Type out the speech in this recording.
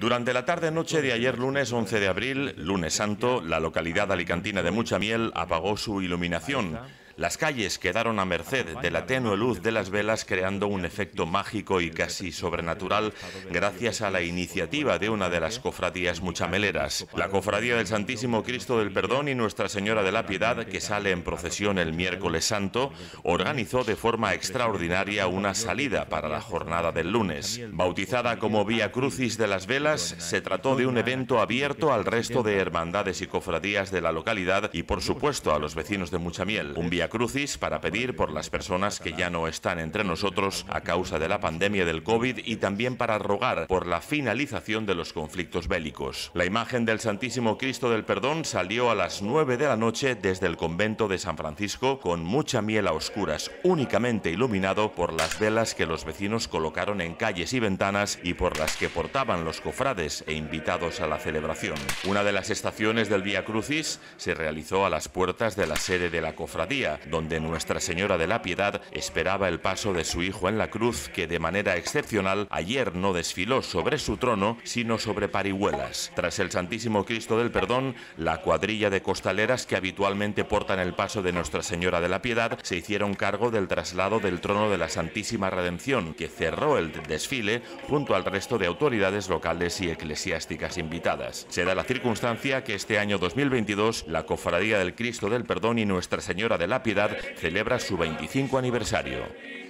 Durante la tarde-noche de ayer lunes 11 de abril, lunes santo, la localidad alicantina de Mutxamel apagó su iluminación. Las calles quedaron a merced de la tenue luz de las velas, creando un efecto mágico y casi sobrenatural gracias a la iniciativa de una de las cofradías mutxameleras, la cofradía del Santísimo Cristo del Perdón y Nuestra Señora de la Piedad, que sale en procesión el miércoles santo, organizó de forma extraordinaria una salida para la jornada del lunes. Bautizada como Vía Crucis de las Velas, se trató de un evento abierto al resto de hermandades y cofradías de la localidad y, por supuesto, a los vecinos de Mutxamel. Un Vía Crucis para pedir por las personas que ya no están entre nosotros a causa de la pandemia del COVID y también para rogar por la finalización de los conflictos bélicos. La imagen del Santísimo Cristo del Perdón salió a las 9 de la noche desde el convento de San Francisco con Mutxamel a oscuras, únicamente iluminado por las velas que los vecinos colocaron en calles y ventanas y por las que portaban los cofrades e invitados a la celebración. Una de las estaciones del Vía Crucis se realizó a las puertas de la sede de la cofradía, donde Nuestra Señora de la Piedad esperaba el paso de su hijo en la cruz, que de manera excepcional ayer no desfiló sobre su trono, sino sobre parihuelas. Tras el Santísimo Cristo del Perdón, la cuadrilla de costaleras que habitualmente portan el paso de Nuestra Señora de la Piedad se hicieron cargo del traslado del trono de la Santísima Redención, que cerró el desfile junto al resto de autoridades locales y eclesiásticas invitadas. Se da la circunstancia que este año 2022 la Cofradía del Cristo del Perdón y Nuestra Señora de la Piedad celebra su 25 aniversario.